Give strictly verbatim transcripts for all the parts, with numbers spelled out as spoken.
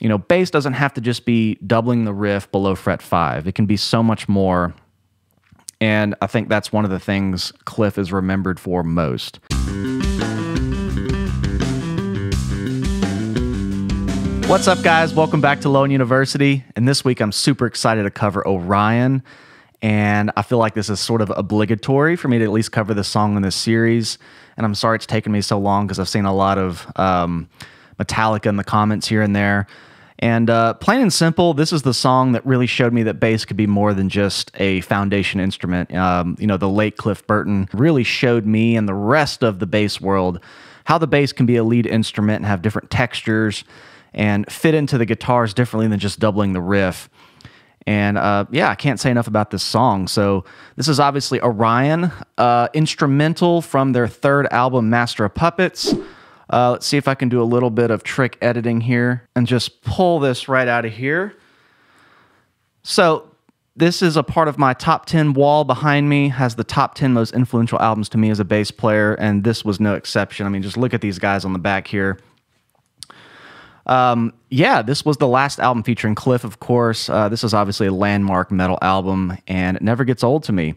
You know, bass doesn't have to just be doubling the riff below fret five. It can be so much more. And I think that's one of the things Cliff is remembered for most. What's up, guys? Welcome back to Low End University. And this week, I'm super excited to cover Orion. And I feel like this is sort of obligatory for me to at least cover this song in this series. And I'm sorry it's taken me so long because I've seen a lot of um, Metallica in the comments here and there. And uh, plain and simple, this is the song that really showed me that bass could be more than just a foundation instrument. Um, you know, the late Cliff Burton really showed me and the rest of the bass world how the bass can be a lead instrument and have different textures and fit into the guitars differently than just doubling the riff. And uh, yeah, I can't say enough about this song. So this is obviously Orion, uh, instrumental from their third album, Master of Puppets. Uh, let's see if I can do a little bit of trick editing here and just pull this right out of here. So this is a part of my top ten wall behind me, has the top ten most influential albums to me as a bass player, and this was no exception. I mean, just look at these guys on the back here. Um, yeah, this was the last album featuring Cliff, of course. Uh, this is obviously a landmark metal album, and it never gets old to me.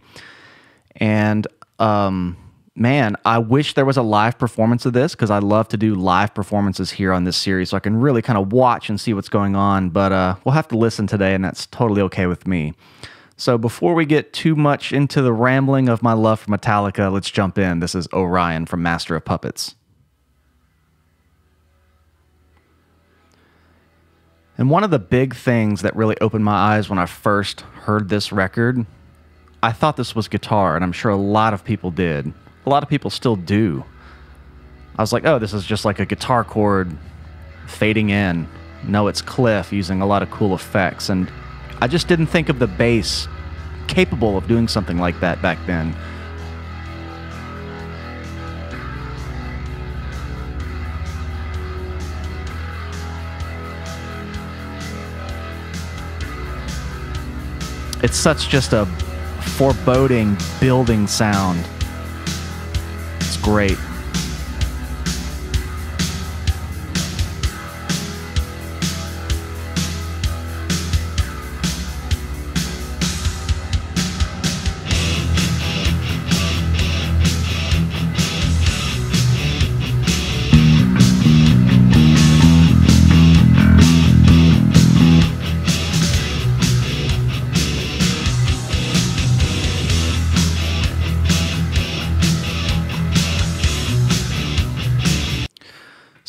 And um, man, I wish there was a live performance of this because I love to do live performances here on this series, so I can really kind of watch and see what's going on. But uh, we'll have to listen today, and that's totally okay with me. So before we get too much into the rambling of my love for Metallica, let's jump in. This is Orion from Master of Puppets. And one of the big things that really opened my eyes when I first heard this record, I thought this was guitar, and I'm sure a lot of people did. A lot of people still do. I was like, oh, this is just like a guitar chord fading in. No, it's Cliff using a lot of cool effects, and I just didn't think of the bass capable of doing something like that back then. It's such just a foreboding, building sound. It's great.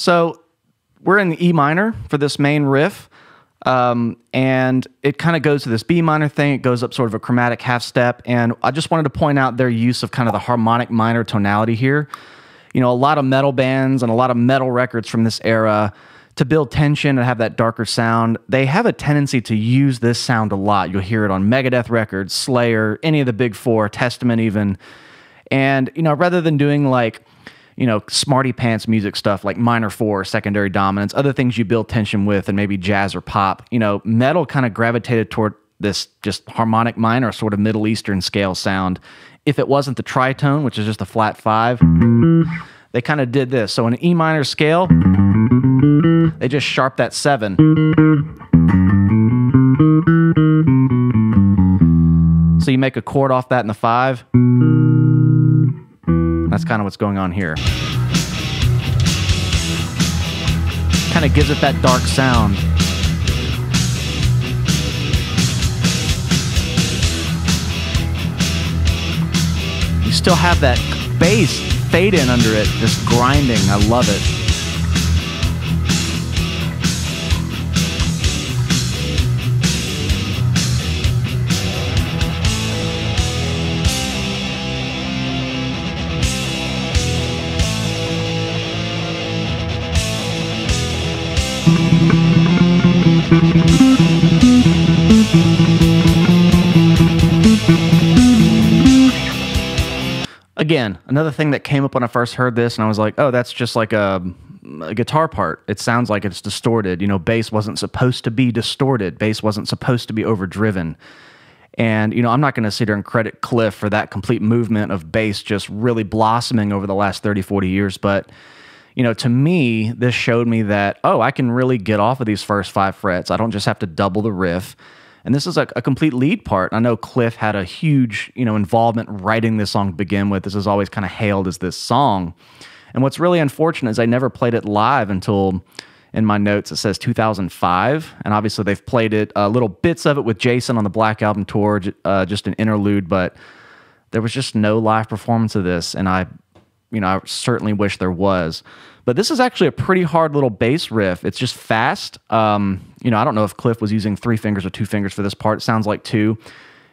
So we're in E minor for this main riff, um, and it kind of goes to this B minor thing. It goes up sort of a chromatic half step, and I just wanted to point out their use of kind of the harmonic minor tonality here. You know, a lot of metal bands and a lot of metal records from this era, to build tension and have that darker sound, they have a tendency to use this sound a lot. You'll hear it on Megadeth records, Slayer, any of the big four, Testament even. And, you know, rather than doing like, you know, smarty pants music stuff like minor four, secondary dominance, other things you build tension with, and maybe jazz or pop, you know, metal kind of gravitated toward this just harmonic minor, sort of Middle Eastern scale sound. If it wasn't the tritone, which is just a flat five, they kind of did this. So in an E minor scale, they just sharp that seven. So you make a chord off that in the five. That's kind of what's going on here. Kind of gives it that dark sound. You still have that bass fade in under it, just grinding. I love it. Again, another thing that came up when I first heard this, and I was like, oh, that's just like a, a guitar part. It sounds like it's distorted. You know, bass wasn't supposed to be distorted. Bass wasn't supposed to be overdriven. And, you know, I'm not going to sit here and credit Cliff for that complete movement of bass just really blossoming over the last thirty, forty years, but, you know, to me, this showed me that, oh, I can really get off of these first five frets. I don't just have to double the riff. And this is a, a complete lead part. I know Cliff had a huge, you know, involvement writing this song to begin with. This is always kind of hailed as this song. And what's really unfortunate is I never played it live until, in my notes, it says two thousand five. And obviously they've played it, uh, little bits of it with Jason on the Black Album tour, uh, just an interlude, but there was just no live performance of this. And I, you know, I certainly wish there was. But this is actually a pretty hard little bass riff. It's just fast. Um, you know, I don't know if Cliff was using three fingers or two fingers for this part. It sounds like two.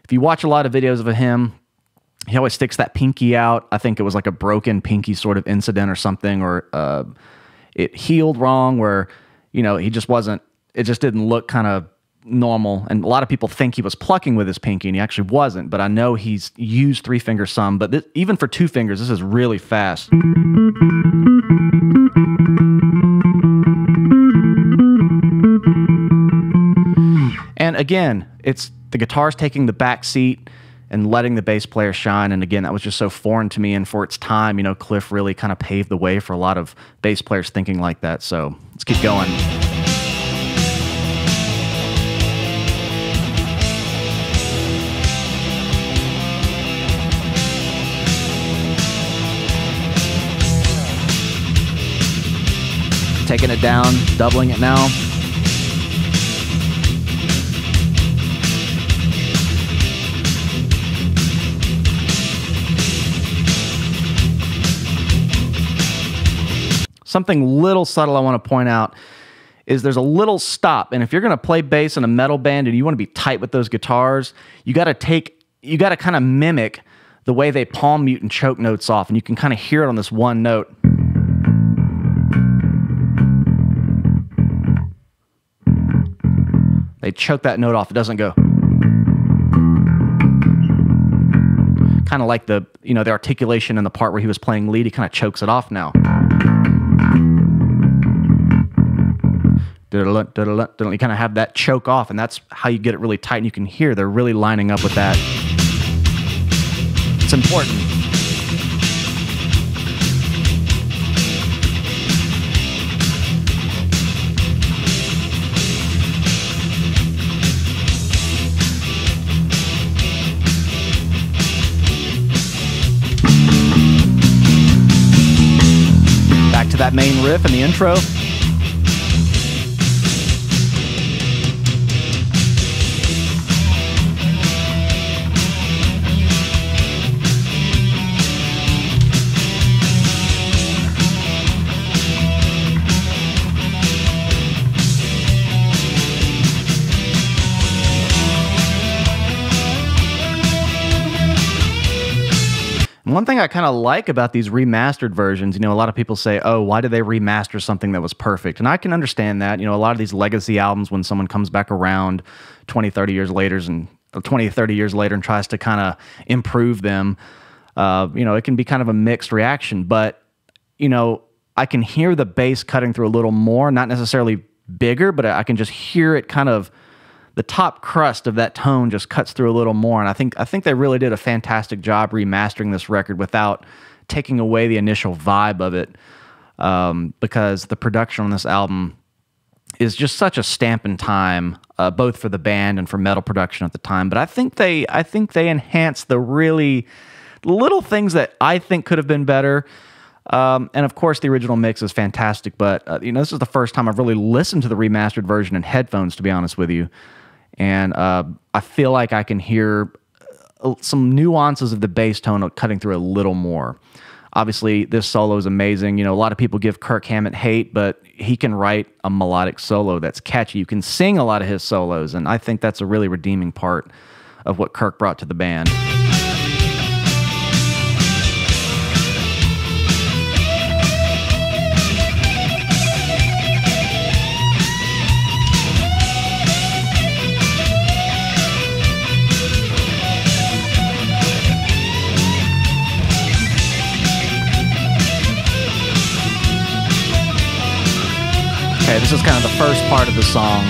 If you watch a lot of videos of him, he always sticks that pinky out. I think it was like a broken pinky sort of incident or something, or uh, it healed wrong, where, you know, he just wasn't, it just didn't look kind of normal. And a lot of people think he was plucking with his pinky, and he actually wasn't. But I know he's used three fingers some, but th- even for two fingers, this is really fast. And again, it's the guitar's taking the back seat and letting the bass player shine. And again, that was just so foreign to me. And for its time, you know, Cliff really kind of paved the way for a lot of bass players thinking like that. So let's keep going. Taking it down, doubling it now. Something little subtle I want to point out is there's a little stop. And if you're going to play bass in a metal band and you want to be tight with those guitars, you got to take, you got to kind of mimic the way they palm mute and choke notes off. And you can kind of hear it on this one note. They choke that note off. It doesn't go. Kind of like the, you know, the articulation in the part where he was playing lead, he kind of chokes it off now. You kind of have that choke off, and that's how you get it really tight, and you can hear they're really lining up with that. It's important. Back to that main riff in the intro. One thing I kind of like about these remastered versions, you know, a lot of people say, oh, why did they remaster something that was perfect? And I can understand that. You know, a lot of these legacy albums, when someone comes back around twenty, thirty years later and, twenty, thirty years later and tries to kind of improve them, uh, you know, it can be kind of a mixed reaction. But, you know, I can hear the bass cutting through a little more, not necessarily bigger, but I can just hear it kind of, the top crust of that tone just cuts through a little more. And I think I think they really did a fantastic job remastering this record without taking away the initial vibe of it, um, because the production on this album is just such a stamp in time, uh, both for the band and for metal production at the time. But I think they I think they enhanced the really little things that I think could have been better. Um, and of course, the original mix is fantastic. But uh, you know, this is the first time I've really listened to the remastered version in headphones, to be honest with you. And uh, I feel like I can hear some nuances of the bass tone cutting through a little more. Obviously, this solo is amazing. You know, a lot of people give Kirk Hammett hate, but he can write a melodic solo that's catchy. You can sing a lot of his solos, and I think that's a really redeeming part of what Kirk brought to the band. Okay, this is kind of the first part of the song.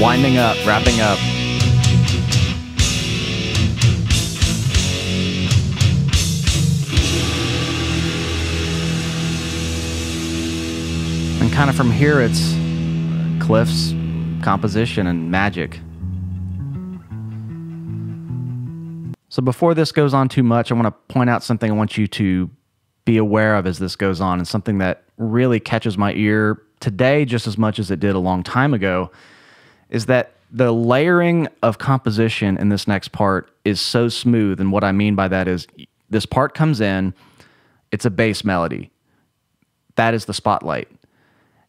Winding up, wrapping up. kind of from here, it's Cliff's composition and magic. So before this goes on too much, I want to point out something I want you to be aware of as this goes on, and something that really catches my ear today just as much as it did a long time ago, is that the layering of composition in this next part is so smooth. And what I mean by that is this part comes in, it's a bass melody. That is the spotlight.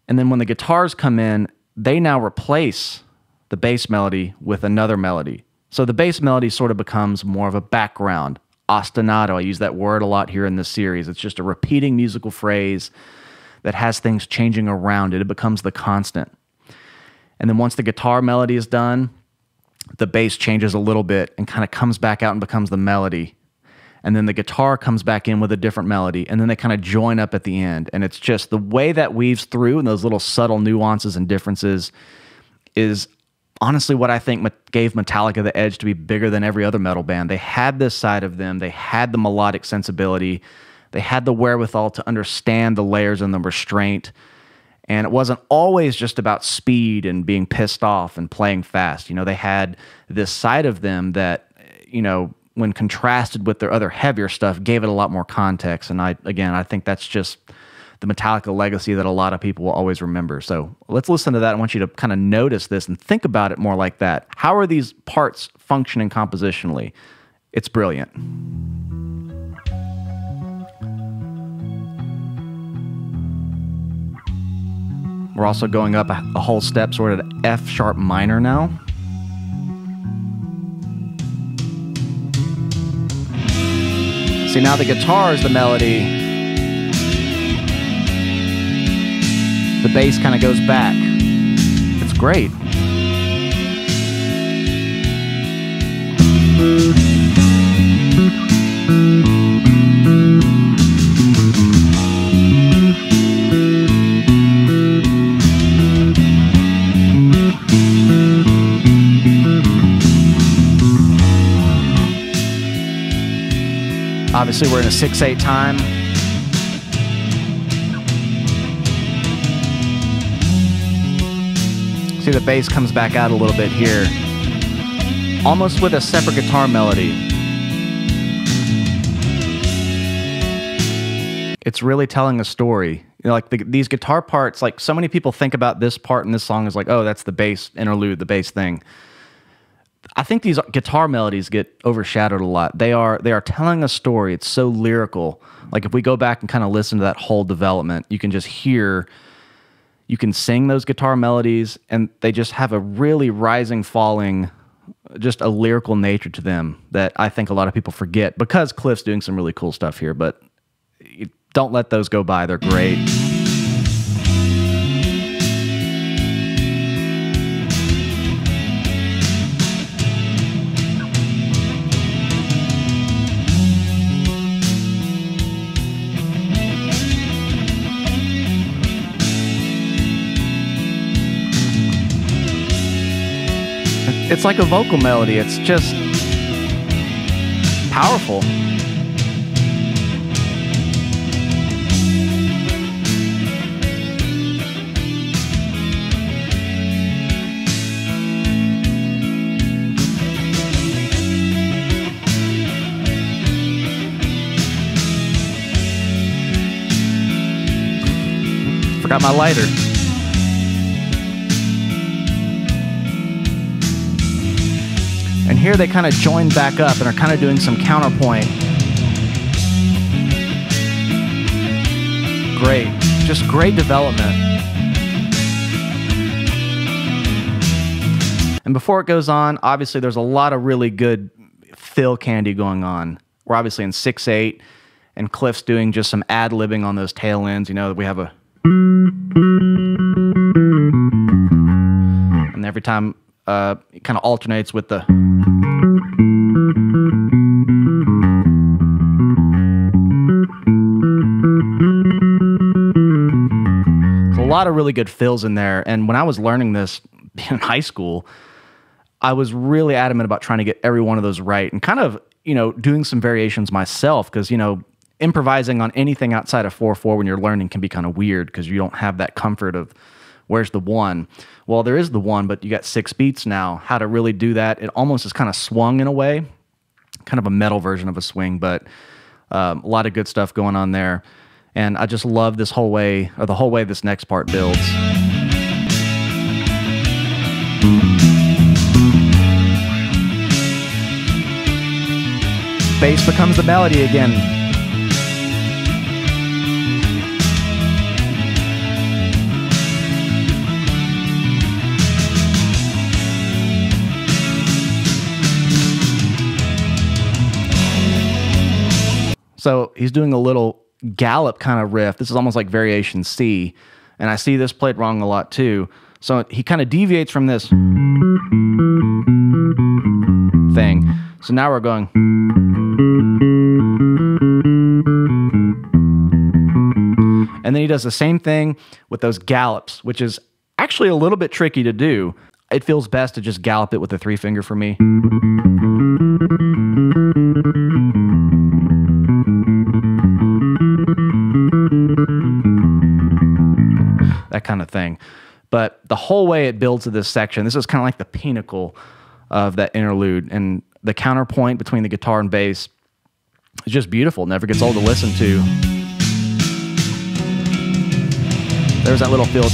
And then when the guitars come in, they now replace the bass melody with another melody. So the bass melody sort of becomes more of a background. Ostinato, I use that word a lot here in this series. It's just a repeating musical phrase that has things changing around it. It becomes the constant. And then once the guitar melody is done, the bass changes a little bit and kind of comes back out and becomes the melody. And then the guitar comes back in with a different melody, and then they kind of join up at the end. And it's just the way that weaves through, and those little subtle nuances and differences is honestly what I think gave Metallica the edge to be bigger than every other metal band. They had this side of them. They had the melodic sensibility. They had the wherewithal to understand the layers and the restraint. And it wasn't always just about speed and being pissed off and playing fast. You know, they had this side of them that, you know, when contrasted with their other heavier stuff, gave it a lot more context. And I, again, I think that's just the Metallica legacy that a lot of people will always remember. So let's listen to that. I want you to kind of notice this and think about it more like that. How are these parts functioning compositionally? It's brilliant. We're also going up a, a whole step, sort of F sharp minor now. See, now the guitar is the melody. The bass kind of goes back. It's great. Obviously, we're in a six eight time. See, the bass comes back out a little bit here, almost with a separate guitar melody. It's really telling a story. You know, like the, these guitar parts, like so many people think about this part in this song as like, oh, that's the bass interlude, the bass thing. I think these guitar melodies get overshadowed a lot. They are they are telling a story. It's so lyrical. Like if we go back and kind of listen to that whole development, you can just hear, you can sing those guitar melodies, and they just have a really rising, falling, just a lyrical nature to them that I think a lot of people forget because Cliff's doing some really cool stuff here, but don't let those go by. They're great. It's like a vocal melody. It's just powerful. Forgot my lighter. And here they kind of join back up and are kind of doing some counterpoint. Great. Just great development. And before it goes on, obviously there's a lot of really good fill candy going on. We're obviously in six eight, and Cliff's doing just some ad-libbing on those tail ends. You know, we have a... And every time uh, it kind of alternates with the... A lot of really good fills in there. And when I was learning this in high school, I was really adamant about trying to get every one of those right and kind of, you know, doing some variations myself because, you know, improvising on anything outside of four four when you're learning can be kind of weird because you don't have that comfort of where's the one. Well, there is the one, but you got six beats now. How to really do that? It almost is kind of swung in a way, kind of a metal version of a swing, but um, a lot of good stuff going on there. And I just love this whole way, or the whole way this next part builds. Bass becomes the melody again. So he's doing a little gallop kind of riff. This is almost like variation C. And I see this played wrong a lot too. So he kind of deviates from this thing. So now we're going. And then he does the same thing with those gallops, which is actually a little bit tricky to do. It feels best to just gallop it with the three finger for me. That kind of thing. But the whole way it builds to this section, this is kind of like the pinnacle of that interlude, and the counterpoint between the guitar and bass is just beautiful. Never gets old to listen to. There's that little feel.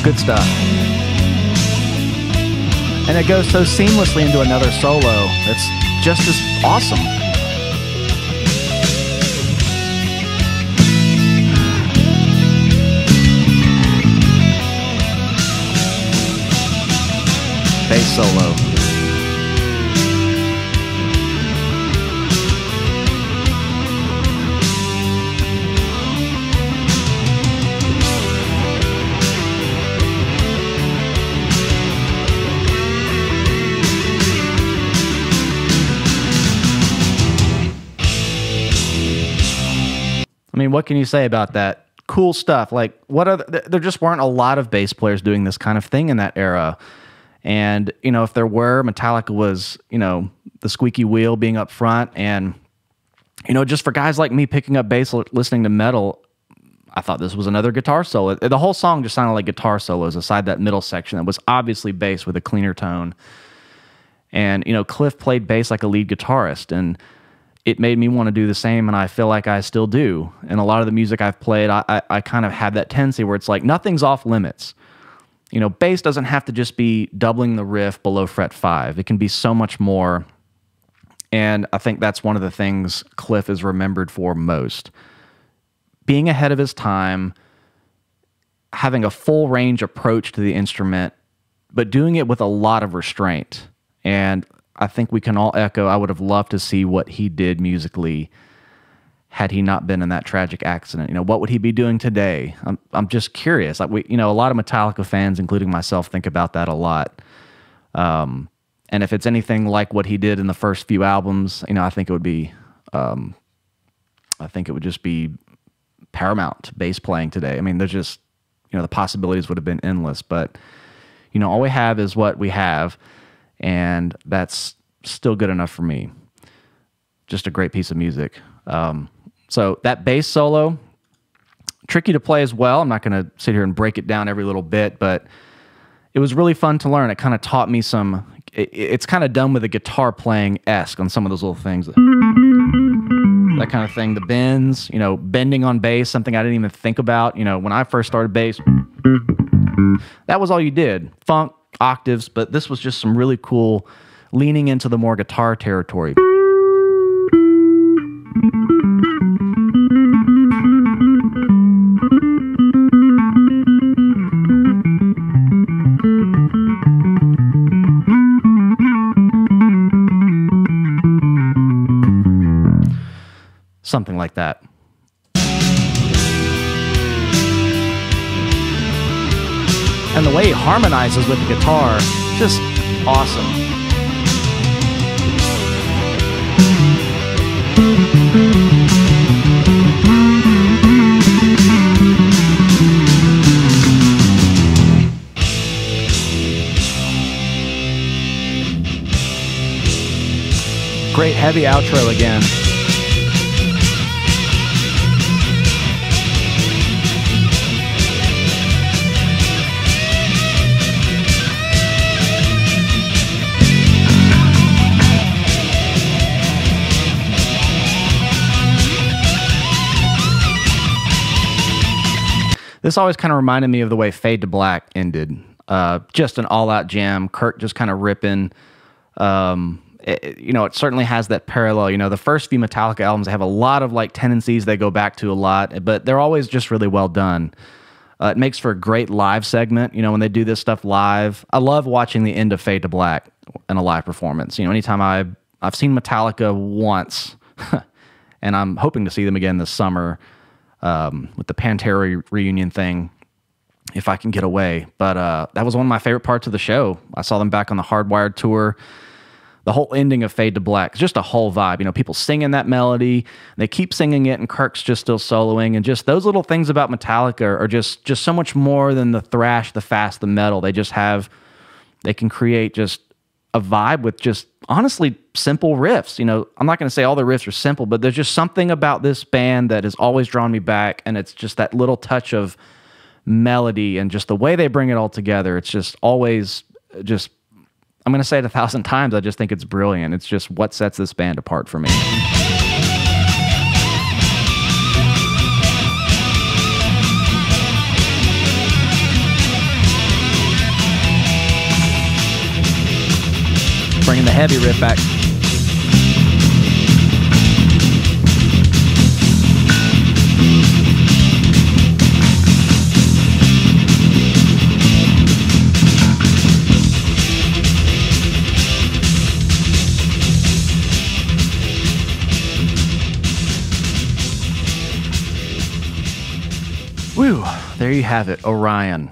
Good stuff. And it goes so seamlessly into another solo. It's just as awesome. Bass solo. I mean, what can you say about that? Cool stuff. Like, what other, there just weren't a lot of bass players doing this kind of thing in that era. And, you know, if there were, Metallica was, you know, the squeaky wheel being up front. And, you know, just for guys like me picking up bass, listening to metal, I thought this was another guitar solo. The whole song just sounded like guitar solos, aside that middle section that was obviously bass with a cleaner tone. And, you know, Cliff played bass like a lead guitarist, and it made me want to do the same, and I feel like I still do. And a lot of the music I've played, I, I, I kind of have that tendency where it's like nothing's off limits. You know, bass doesn't have to just be doubling the riff below fret five. It can be so much more. And I think that's one of the things Cliff is remembered for most. Being ahead of his time, having a full range approach to the instrument, but doing it with a lot of restraint. And I think we can all echo, I would have loved to see what he did musically had he not been in that tragic accident. You know, what would he be doing today? I'm, I'm just curious. Like, we, you know, a lot of Metallica fans, including myself, think about that a lot. Um, and if it's anything like what he did in the first few albums, you know, I think it would be, um, I think it would just be paramount bass playing today. I mean, there's just, you know, the possibilities would have been endless, but, you know, all we have is what we have. And that's still good enough for me. Just a great piece of music. Um, so that bass solo, tricky to play as well. I'm not going to sit here and break it down every little bit, but it was really fun to learn. It kind of taught me some, it, it's kind of done with a guitar playing-esque on some of those little things. That kind of thing, the bends, you know, bending on bass, something I didn't even think about. You know, when I first started bass, that was all you did. Funk, octaves, but this was just some really cool leaning into the more guitar territory. and the way he harmonizes with the guitar, just awesome. Great heavy outro again. This always kind of reminded me of the way Fade to Black ended. Uh, just an all-out jam. Kirk just kind of ripping. Um, it, you know, it certainly has that parallel. You know, the first few Metallica albums, they have a lot of, like, tendencies they go back to a lot, but they're always just really well done. Uh, it makes for a great live segment, you know, when they do this stuff live. I love watching the end of Fade to Black in a live performance. You know, anytime I, I've seen Metallica once, and I'm hoping to see them again this summer, Um, with the Pantera reunion thing, if I can get away. But uh, that was one of my favorite parts of the show. I saw them back on the Hardwired tour. The whole ending of Fade to Black, just a whole vibe. You know, people singing that melody, they keep singing it, and Kirk's just still soloing, and just those little things about Metallica are just just so much more than the thrash, the fast, the metal. They just have, they can create just a vibe with just honestly simple riffs. You know, I'm not going to say all the riffs are simple, but there's just something about this band that has always drawn me back, and it's just that little touch of melody and just the way they bring it all together. It's just always just, I'm going to say it a thousand times, I just think it's brilliant. It's just what sets this band apart for me. Bringing the heavy riff back. Whew, there you have it, Orion.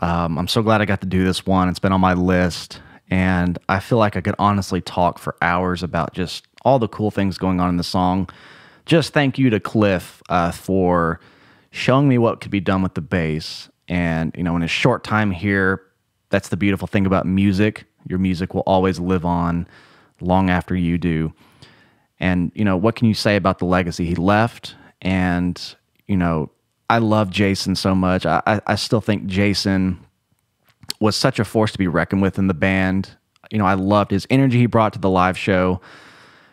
Um, I'm so glad I got to do this one. It's been on my list. And I feel like I could honestly talk for hours about just all the cool things going on in the song. Just thank you to Cliff uh, for showing me what could be done with the bass. And, you know, in a short time here, that's the beautiful thing about music. Your music will always live on long after you do. And, you know, what can you say about the legacy he left? And, you know, I love Jason so much. I, I, I still think Jason was such a force to be reckoned with in the band. You know, I loved his energy he brought to the live show.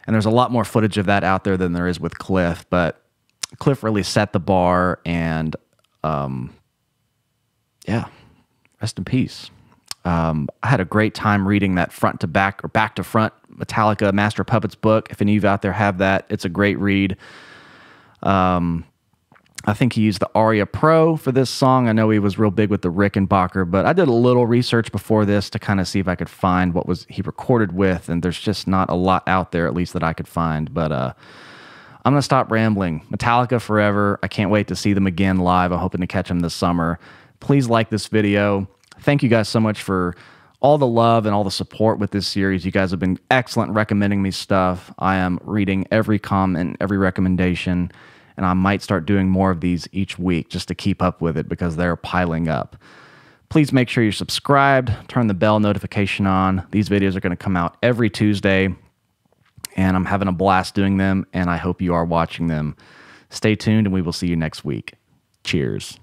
And there's a lot more footage of that out there than there is with Cliff. But Cliff really set the bar, and um, yeah, rest in peace. Um, I had a great time reading that front to back or back to front Metallica Master of Puppets book. If any of you out there have that, it's a great read. Um, I think he used the Aria Pro for this song. I know he was real big with the Rickenbacker, but I did a little research before this to kind of see if I could find what was he recorded with, and there's just not a lot out there, at least that I could find. But uh, I'm going to stop rambling. Metallica forever. I can't wait to see them again live. I'm hoping to catch them this summer. Please like this video. Thank you guys so much for all the love and all the support with this series. You guys have been excellent recommending me stuff. I am reading every comment, every recommendation. And I might start doing more of these each week just to keep up with it, because they're piling up. Please make sure you're subscribed. Turn the bell notification on. These videos are going to come out every Tuesday. And I'm having a blast doing them. And I hope you are watching them. Stay tuned, and we will see you next week. Cheers.